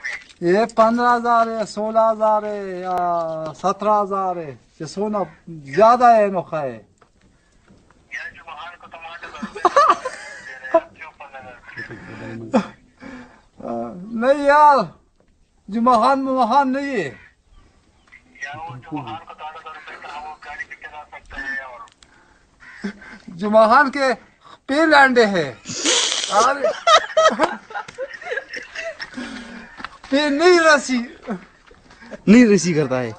होंगे? ये 15,000 है, 16,000 है या 17,000 है। ये सोना ज्यादा है नोखा है। नहीं यार जुमहान मुहान नहीं है जुमहान के पेल अंडे है पे नहीं रसी नहीं रसी करता है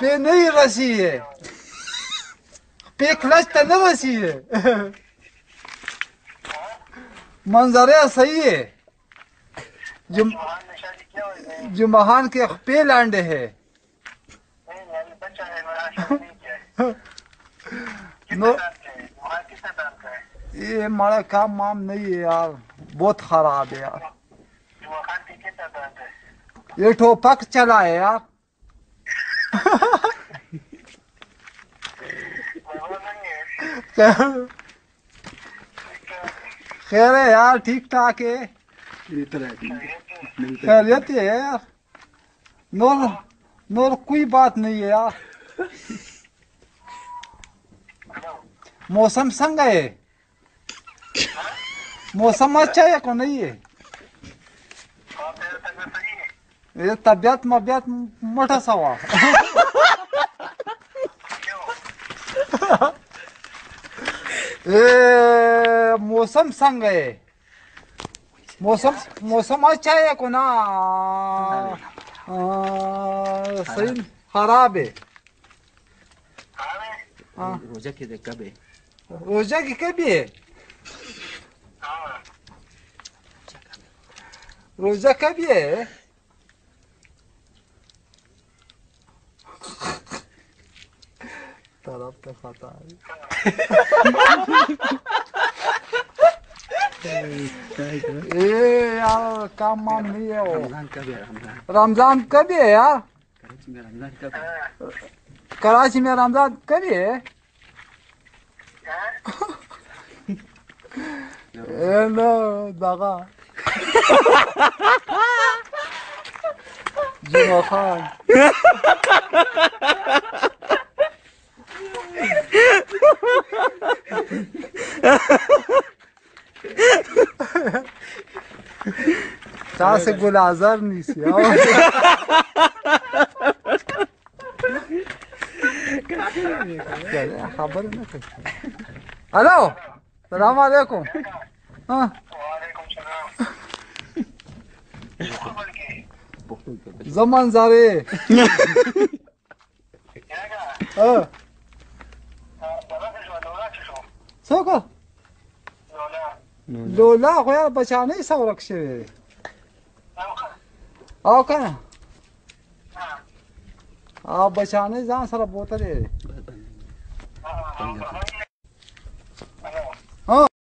पे नहीं रसी है पे खलच तो नहीं रसी है। मंजरा सही है जुमहान के पे लांडे है। ये हमारा काम माम नहीं है यार, बहुत खराब है यार। ये ठोपक चला है यार खैर है यार, ठीक ठाक है, खैरियत है यार। नूर नूर कोई बात नहीं है यार। मौसम संग है, मौसम अच्छा है को नहीं है? ये तबियत मबियत मोटा सवा मौसम संग है, मौसम अच्छा है को ना? शरीर खराब है। रोजा के कब है? रोजा की कभी है? रोजा कभी है? तरफ तो खाता है यार, काम माम नहीं है। रमजान कभी है यार? कराची में रमजान कभी है? दागा जुमा खान से गुलाजर नहीं खबर ना। हेलो सलाम अलैकुम। हाँ जमान सारे सो लोला हो यार बचा नहीं सौ रक्ष आओ क्या आप बचाने जा सारा बोतल है। हाँ